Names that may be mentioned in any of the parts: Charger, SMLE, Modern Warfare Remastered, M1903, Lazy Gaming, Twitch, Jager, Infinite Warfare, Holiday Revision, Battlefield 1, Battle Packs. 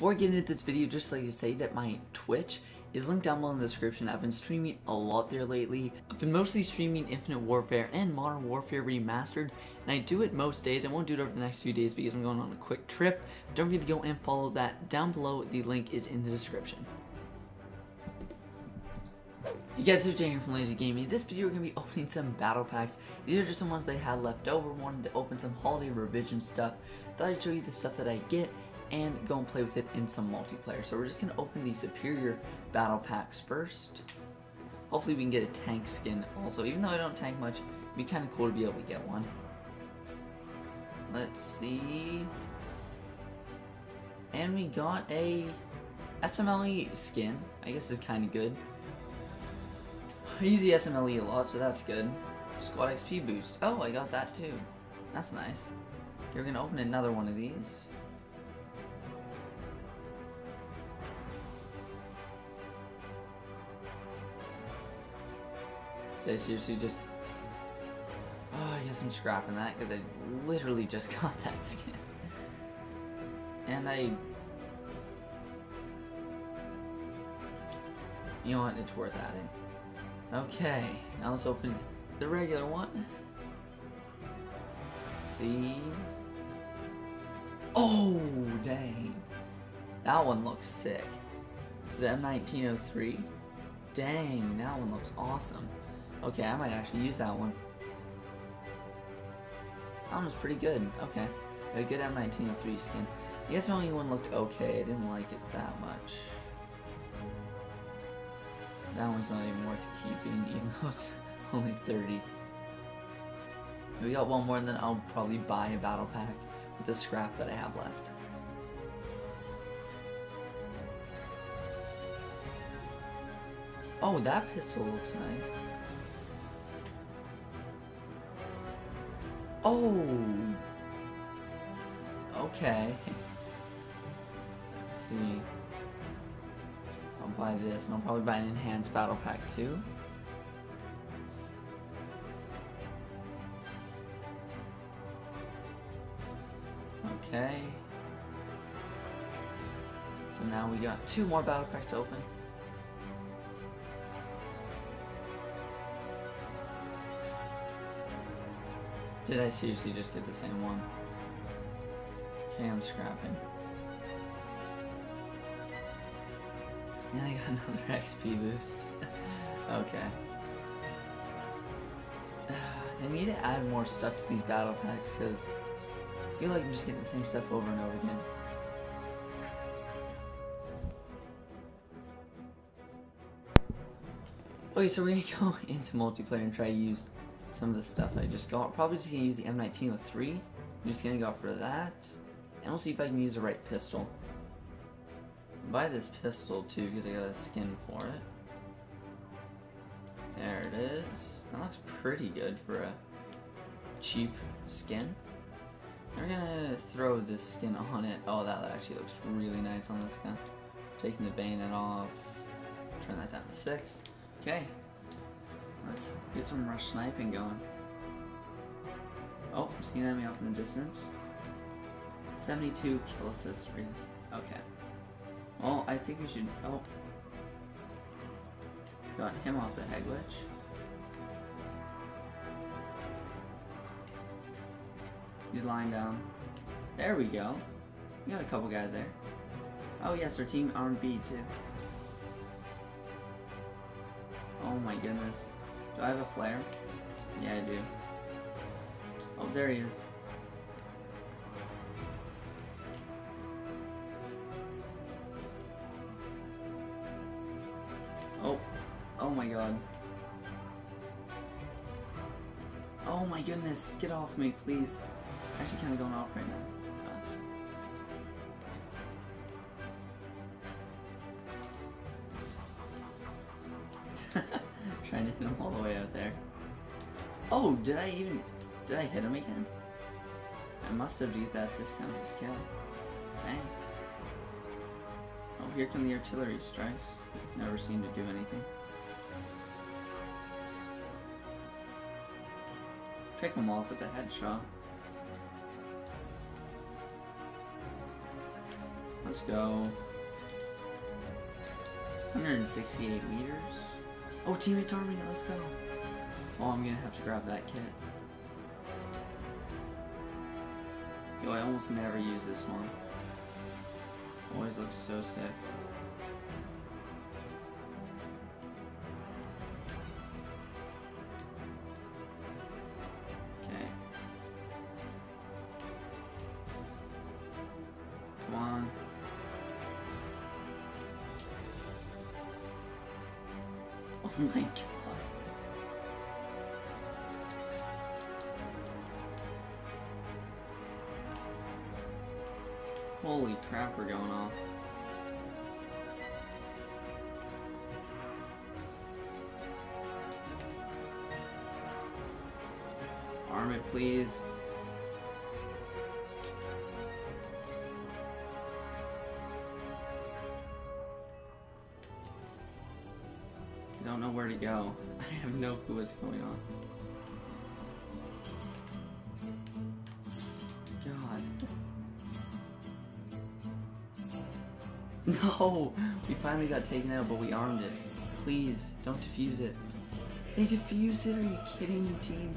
Before I get into this video, just like to say that my Twitch is linked down below in the description. I've been streaming a lot there lately. I've been mostly streaming Infinite Warfare and Modern Warfare Remastered, and I do it most days. I won't do it over the next few days because I'm going on a quick trip. Don't forget to go and follow that down below. The link is in the description. You guys, it's Jager from Lazy Gaming. This video we're going to be opening some Battle Packs. These are just some ones they had left over. Wanted to open some Holiday Revision stuff. Thought I'd show you the stuff that I get and go and play with it in some multiplayer. So we're just going to open the superior battle packs first. Hopefully we can get a tank skin also. Even though I don't tank much, it'd be kind of cool to be able to get one. Let's see. And we got a SMLE skin. I guess it's kind of good. I use the SMLE a lot, so that's good. Squad XP boost. Oh, I got that too. That's nice. Okay, we're going to open another one of these. Did I seriously just... Oh, I guess I'm scrapping that because I literally just got that skin. And I... You know what? It's worth adding. Okay, now let's open the regular one. Let's see... Oh, dang. That one looks sick. The M1903. Dang, that one looks awesome. Okay, I might actually use that one. That one was pretty good. Okay. A good M1903 skin. I guess my only one looked okay. I didn't like it that much. That one's not even worth keeping, even though it's only 30. If we got one more, then I'll probably buy a battle pack with the scrap that I have left. Oh, that pistol looks nice. Oh! Okay. Let's see. I'll buy this, and I'll probably buy an enhanced battle pack too. Okay. So now we got two more battle packs to open. Did I seriously just get the same one? Okay, I'm scrapping. And I got another XP boost. Okay. They need to add more stuff to these battle packs because I feel like I'm just getting the same stuff over and over again. Okay, so we're gonna go into multiplayer and try to use some of the stuff I just got. Probably just gonna use the M1903. I'm just gonna go for that. And we'll see if I can use the right pistol. I'll buy this pistol too, because I got a skin for it. There it is. That looks pretty good for a cheap skin. We're gonna throw this skin on it. Oh, that actually looks really nice on this gun. Taking the bayonet off. Turn that down to 6. Okay. Let's get some rush sniping going. Oh, I'm seeing an enemy off in the distance. 72 kill assist, really. Okay. Well, I think we should... Oh. Got him off the head glitch. He's lying down. There we go. We got a couple guys there. Oh yes, our team R&B too. Oh my goodness. Do I have a flare? Yeah, I do. Oh, there he is. Oh. Oh my god. Oh my goodness. Get off me, please. I'm actually kind of going off right now. Gosh. Trying to hit him all the way out there. Oh, did I hit him again? I must have beat that assist count to scale. Dang. Oh, here come the artillery strikes. Never seem to do anything. Pick them off with a headshot. Let's go. 168 meters. Oh, teammates army, let's go. Oh, I'm gonna have to grab that kit. Yo, I almost never use this one. Always looks so sick. Oh my god. Holy crap, we're going off. Arm it, please. Go. I have no clue what's going on. God. No! We finally got taken out, but we armed it. Please, don't defuse it. They defused it? Are you kidding me, team?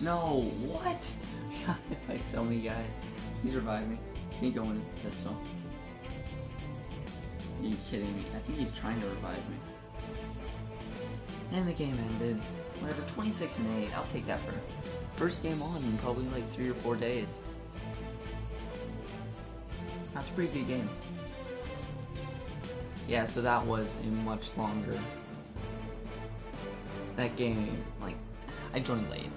No, what? God, if I so many guys. Please revive me. Sneak on with the pistol. Are you kidding me? I think he's trying to revive me. And the game ended. Whatever, 26-8. I'll take that for first game on in probably like 3 or 4 days. That's a pretty good game. Yeah, so that was a much longer. That game, like, I joined late.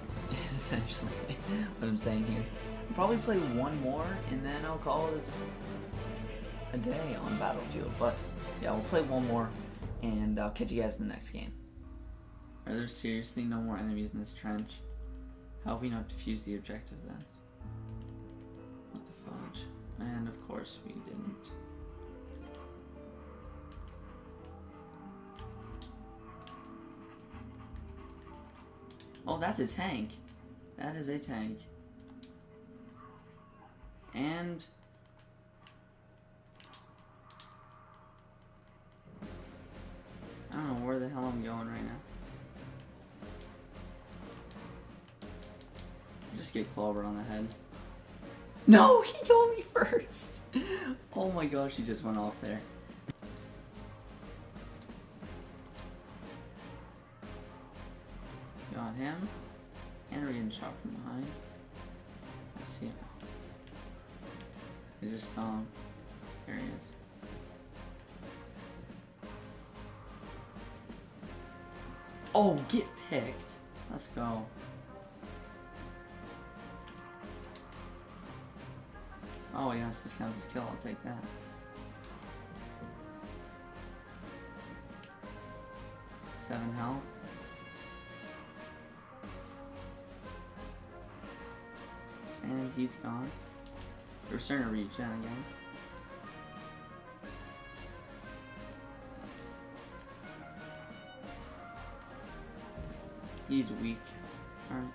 Is essentially what I'm saying here. I'll probably play one more and then I'll call this a day on Battlefield, but yeah, we'll play one more and I'll catch you guys in the next game. Are there seriously no more enemies in this trench? How have we not defused the objective then? What the fudge? And of course we didn't. Oh, that's a tank. That is a tank. And I don't know where the hell I'm going right now. I just get clobbered on the head. No, he killed me first! Oh my gosh, he just went off there. Got him. And we're getting shot from behind. I see him. I just saw him. There he is. Oh, get picked. Let's go. Oh yes, this counts as a kill. I'll take that. Seven health. And he's gone. We're starting to regen again. He's weak. Alright.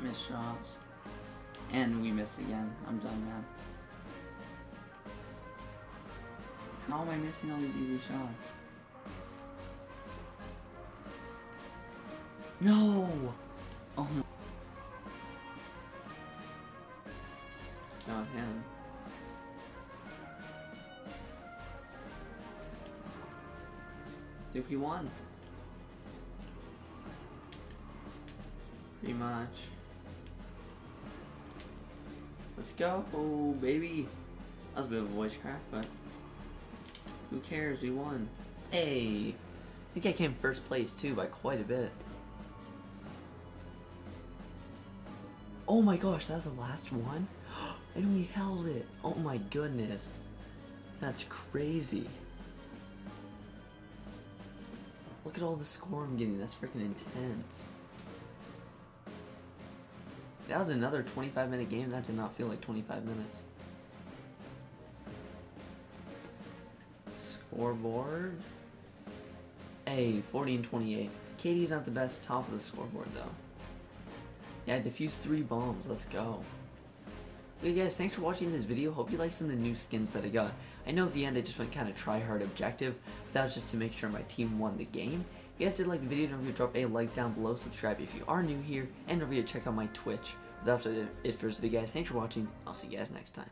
Missed shots. And we missed again. I'm done, man. How am I missing all these easy shots? No! Oh my. Got him. Dude, we won. Pretty much. Let's go, oh, baby. That was a bit of a voice crack, but who cares? We won. Hey! I think I came first place too by quite a bit. Oh my gosh, that was the last one? And we held it! Oh my goodness. That's crazy. Look at all the score I'm getting, that's freaking intense. That was another 25-minute game. That did not feel like 25 minutes. Scoreboard. Hey, 40 and 28. KD's not the best top of the scoreboard, though. Yeah, I defused 3 bombs. Let's go. But hey guys, thanks for watching this video. Hope you like some of the new skins that I got. I know at the end I just went kind of try-hard objective, but that was just to make sure my team won the game. If you guys did like the video, don't forget to drop a like down below, subscribe if you are new here, and don't forget to check out my Twitch. But that's it for this video, guys. Thanks for watching. I'll see you guys next time.